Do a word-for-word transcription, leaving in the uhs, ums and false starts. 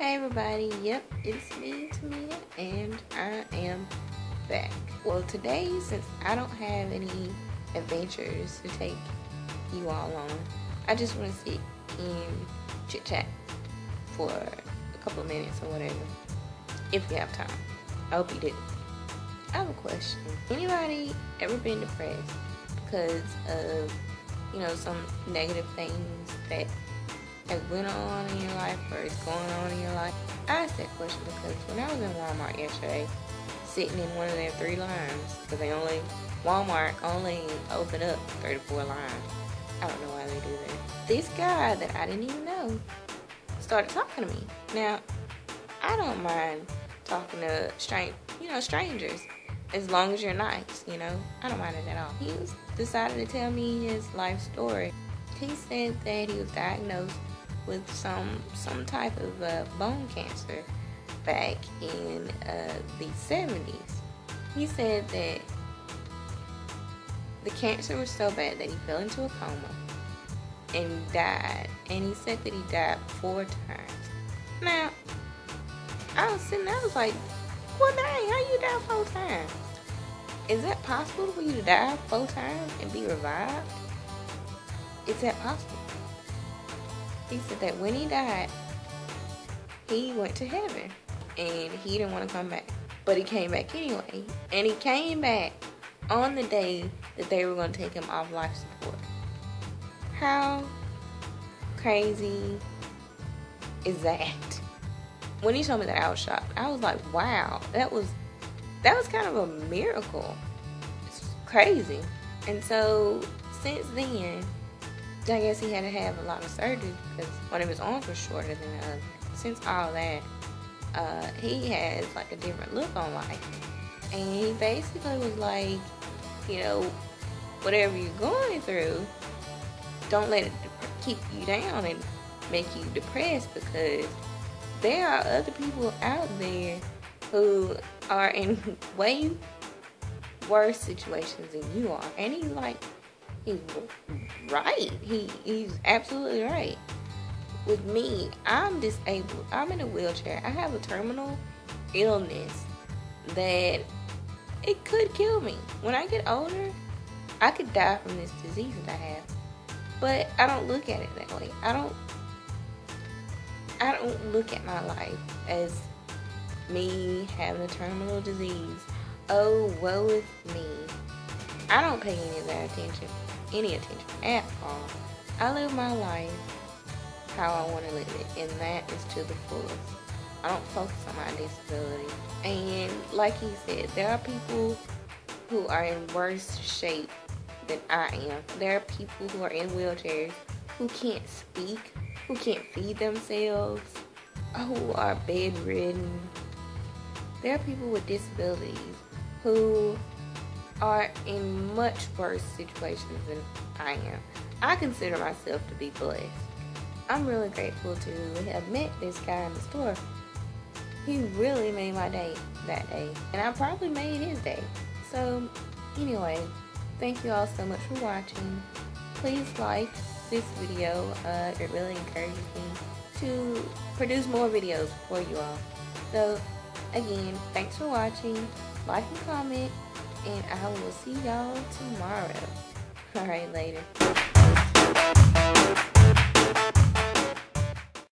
Hey everybody, yep, it's me, Tamia, and I am back. Well, today, since I don't have any adventures to take you all on, I just want to sit and chit chat for a couple of minutes or whatever, if we have time. I hope you do. I have a question. Anybody ever been depressed because of, you know, some negative things that have went on in your life or is going on in your life? I asked that question because when I was in Walmart yesterday, sitting in one of their three lines, because they only, Walmart only opened up thirty-four lines. I don't know why they do that. This guy that I didn't even know started talking to me. Now, I don't mind talking to strange, you know, strangers, as long as you're nice, you know. I don't mind it at all. He was, decided to tell me his life story. He said that he was diagnosed with some some type of uh, bone cancer back in uh, the seventies. He said that the cancer was so bad that he fell into a coma and died. And he said that he died four times. Now, I was sitting there, I was like, well, dang, how you die four times? Is that possible for you to die four times and be revived? Is that possible? He said that when he died, he went to heaven and he didn't want to come back, but he came back anyway. And he came back on the day that they were going to take him off life support. How crazy is that? When he told me that, I was shocked. I was like, wow, that was that was kind of a miracle. It's crazy. And so since then, I guess he had to have a lot of surgery because one of his arms was shorter than the other. Since all that, uh, he has like a different look on life. And he basically was like, you know, whatever you're going through, don't let it keep you down and make you depressed, because there are other people out there who are in way worse situations than you are. And he's like, he's right. He he's absolutely right. With me, I'm disabled. I'm in a wheelchair. I have a terminal illness that it could kill me. When I get older, I could die from this disease that I have. But I don't look at it that way. I don't I don't look at my life as me having a terminal disease. Oh, woe is me. I don't pay any of that attention. any attention at all. I live my life how I want to live it, and that is to the fullest. I don't focus on my disability. And like he said, there are people who are in worse shape than I am. There are people who are in wheelchairs who can't speak, who can't feed themselves, who are bedridden. There are people with disabilities who are in much worse situations than I am. I consider myself to be blessed. I'm really grateful to have met this guy in the store. He really made my day that day, and I probably made his day. So anyway, thank you all so much for watching. Please like this video. Uh, it really encourages me to produce more videos for you all. So again, thanks for watching. Like and comment. And I will see y'all tomorrow. Alright, later.